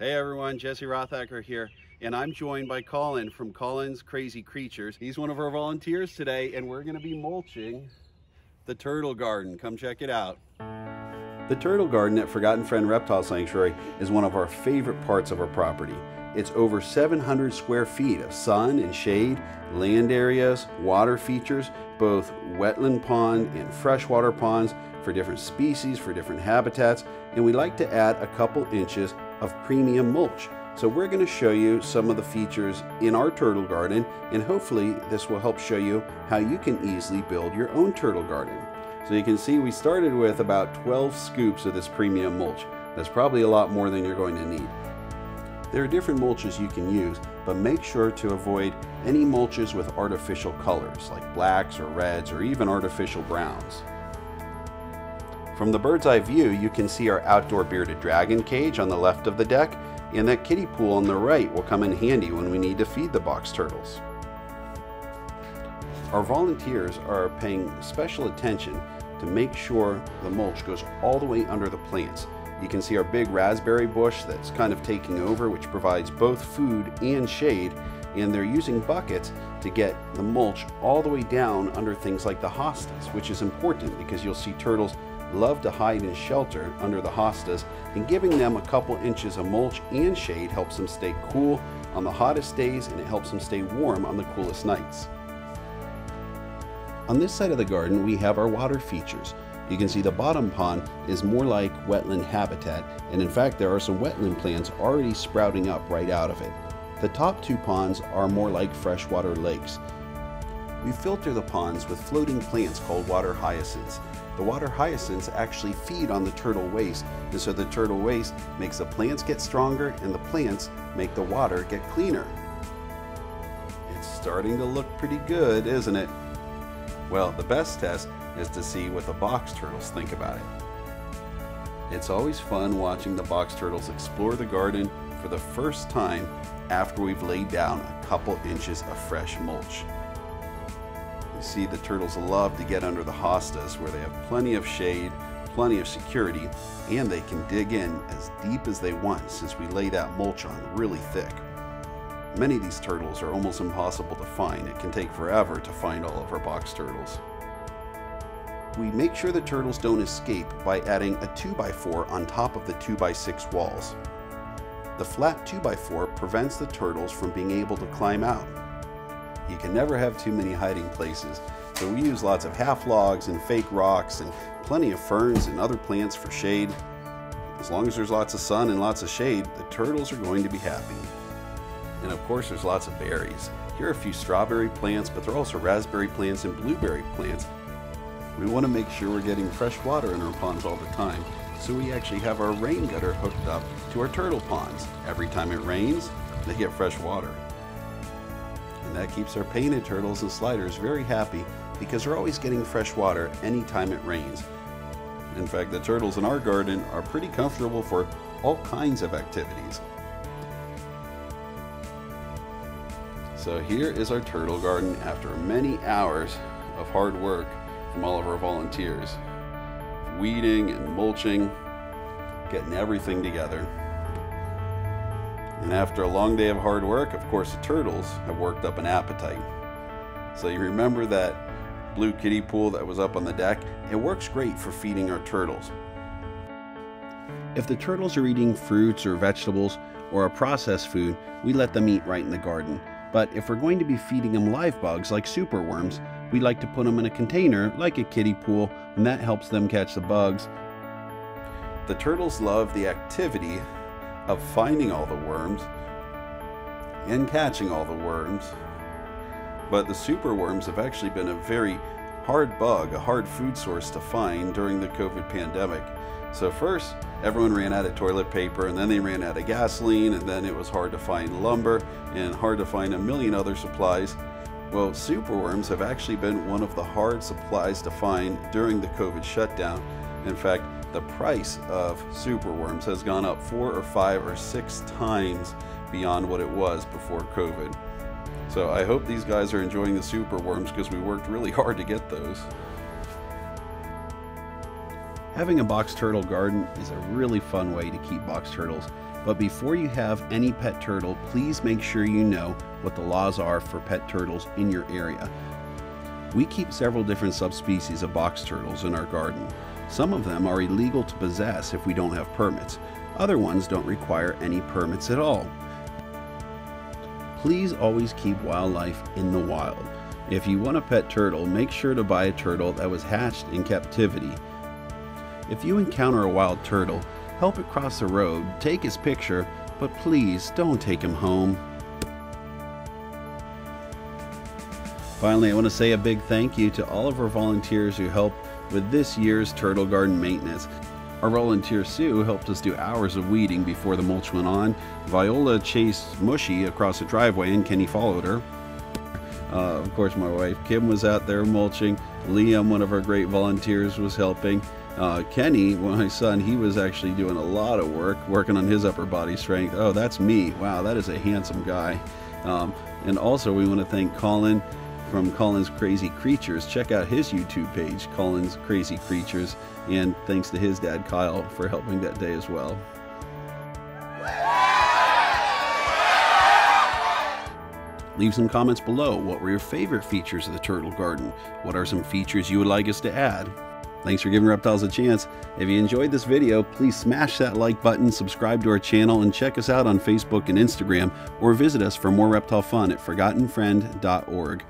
Hey everyone, Jesse Rothacker here, and I'm joined by Colin from Colin's Crazy Creatures. He's one of our volunteers today, and we're going to be mulching the turtle garden. Come check it out. The turtle garden at Forgotten Friend Reptile Sanctuary is one of our favorite parts of our property. It's over 700 square feet of sun and shade, land areas, water features, both wetland pond and freshwater ponds for different species, for different habitats, and we like to add a couple inches of premium mulch. So we're going to show you some of the features in our turtle garden, and hopefully this will help show you how you can easily build your own turtle garden. So you can see we started with about 12 scoops of this premium mulch. That's probably a lot more than you're going to need. There are different mulches you can use, but make sure to avoid any mulches with artificial colors like blacks or reds or even artificial browns. From the bird's eye view, you can see our outdoor bearded dragon cage on the left of the deck, and that kiddie pool on the right will come in handy when we need to feed the box turtles. Our volunteers are paying special attention to make sure the mulch goes all the way under the plants. You can see our big raspberry bush that's kind of taking over, which provides both food and shade, and they're using buckets to get the mulch all the way down under things like the hostas, which is important because you'll see turtles love to hide and shelter under the hostas, and giving them a couple inches of mulch and shade helps them stay cool on the hottest days, and it helps them stay warm on the coolest nights. On this side of the garden, we have our water features. You can see the bottom pond is more like wetland habitat, and in fact there are some wetland plants already sprouting up right out of it. The top two ponds are more like freshwater lakes. We filter the ponds with floating plants called water hyacinths. The water hyacinths actually feed on the turtle waste, and so the turtle waste makes the plants get stronger, and the plants make the water get cleaner. It's starting to look pretty good, isn't it? Well, the best test is to see what the box turtles think about it. It's always fun watching the box turtles explore the garden for the first time after we've laid down a couple inches of fresh mulch. You see the turtles love to get under the hostas where they have plenty of shade, plenty of security, and they can dig in as deep as they want since we lay that mulch on really thick. Many of these turtles are almost impossible to find. It can take forever to find all of our box turtles. We make sure the turtles don't escape by adding a 2x4 on top of the 2x6 walls. The flat 2x4 prevents the turtles from being able to climb out. You can never have too many hiding places, so we use lots of half logs and fake rocks and plenty of ferns and other plants for shade. As long as there's lots of sun and lots of shade, the turtles are going to be happy. And of course there's lots of berries. Here are a few strawberry plants, but there are also raspberry plants and blueberry plants. We want to make sure we're getting fresh water in our ponds all the time, so we actually have our rain gutter hooked up to our turtle ponds. Every time it rains, they get fresh water. And that keeps our painted turtles and sliders very happy because they're always getting fresh water anytime it rains. In fact, the turtles in our garden are pretty comfortable for all kinds of activities. So here is our turtle garden after many hours of hard work from all of our volunteers. Weeding and mulching, getting everything together. And after a long day of hard work, of course, the turtles have worked up an appetite. So you remember that blue kiddie pool that was up on the deck? It works great for feeding our turtles. If the turtles are eating fruits or vegetables or a processed food, we let them eat right in the garden. But if we're going to be feeding them live bugs like superworms, we like to put them in a container like a kiddie pool, and that helps them catch the bugs. The turtles love the activity of finding all the worms and catching all the worms, but the superworms have actually been a very hard bug, a hard food source to find during the COVID pandemic. So first, everyone ran out of toilet paper, and then they ran out of gasoline, and then it was hard to find lumber and hard to find a million other supplies. Well, superworms have actually been one of the hard supplies to find during the COVID shutdown. In fact, the price of superworms has gone up 4 or 5 or 6 times beyond what it was before COVID. So I hope these guys are enjoying the superworms because we worked really hard to get those. Having a box turtle garden is a really fun way to keep box turtles, But before you have any pet turtle, please make sure you know what the laws are for pet turtles in your area. We keep several different subspecies of box turtles in our garden. Some of them are illegal to possess if we don't have permits. Other ones don't require any permits at all. Please always keep wildlife in the wild. If you want a pet turtle, make sure to buy a turtle that was hatched in captivity. If you encounter a wild turtle, help it cross the road, take his picture, but please don't take him home. Finally, I want to say a big thank you to all of our volunteers who helped with this year's turtle garden maintenance. Our volunteer Sue helped us do hours of weeding before the mulch went on. Viola chased Mushy across the driveway and Kenny followed her. Of course, my wife Kim was out there mulching. Liam, one of our great volunteers, was helping. Kenny, my son, he was actually doing a lot of work, working on his upper body strength. Oh, that's me. Wow, that is a handsome guy. And also, we want to thank Colin from Colin's Crazy Creatures. Check out his YouTube page, Colin's Crazy Creatures. And thanks to his dad, Kyle, for helping that day as well. Leave some comments below. What were your favorite features of the turtle garden? What are some features you would like us to add? Thanks for giving reptiles a chance. If you enjoyed this video, please smash that like button, subscribe to our channel, and check us out on Facebook and Instagram, or visit us for more reptile fun at ForgottenFriend.org.